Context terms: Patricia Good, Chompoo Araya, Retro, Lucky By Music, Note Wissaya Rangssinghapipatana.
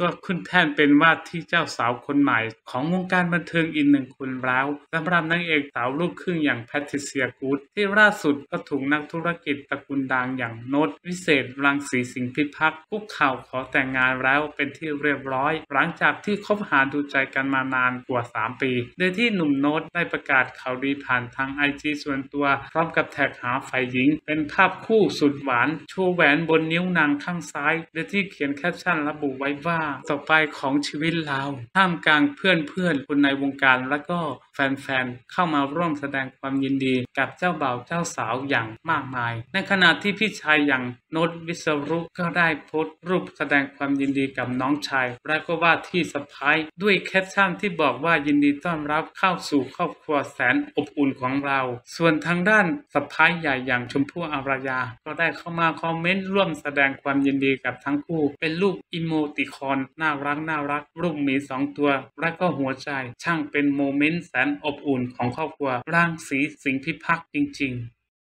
ก็ขึ้นแท่นเป็นว่าที่เจ้าสาวคนใหม่ของวงการบันเทิงอีกหนึ่งคนแล้วสำหรับนางเอกสาวลูกครึ่งอย่างแพทริเซีย กู๊ดที่ล่าสุดก็ถูกนักธุรกิจตระกูลดังอย่างโน้ตวิเศษรังสีสิงห์พิพัฒน์คุกเข่าขอแต่งงานแล้วเป็นที่เรียบร้อยหลังจากที่คบหาดูใจกันมานานกว่า3 ปีโดยที่หนุ่มโน้ตได้ประกาศข่าวดีผ่านทางIG ส่วนตัวพร้อมกับแท็กหาฝ่ายหญิงเป็นภาพคู่สุดหวานโชว์แหวนบนนิ้วนางข้างซ้ายโดยที่เขียนแคปชั่นระบุไว้ว่าต่อไปของชีวิตเราท่ามกลางเพื่อนๆคนในวงการและก็แฟนๆเข้ามาร่วมแสดงความยินดีกับเจ้าบ่าวเจ้าสาวอย่างมากมายในขณะที่พี่ชายอย่างโน้ตวิศรุก็ได้โพสต์รูปแสดงความยินดีกับน้องชายและก็ว่าที่สะพ้ายด้วยแคปชั่นที่บอกว่ายินดีต้อนรับเข้าสู่ครอบครัวแสนอบอุ่นของเราส่วนทางด้านสะพ้ายใหญ่อย่างชมพู่อารยาก็ได้เข้ามาคอมเมนต์ร่วมแสดงความยินดีกับทั้งคู่เป็นรูปอิโมติคอนน่ารักรูปหมี2ตัวและก็หัวใจช่างเป็นโมเมนต์แสนอบอุ่นของครอบครัวรังสีสิงห์พิพัฒน์จริงๆ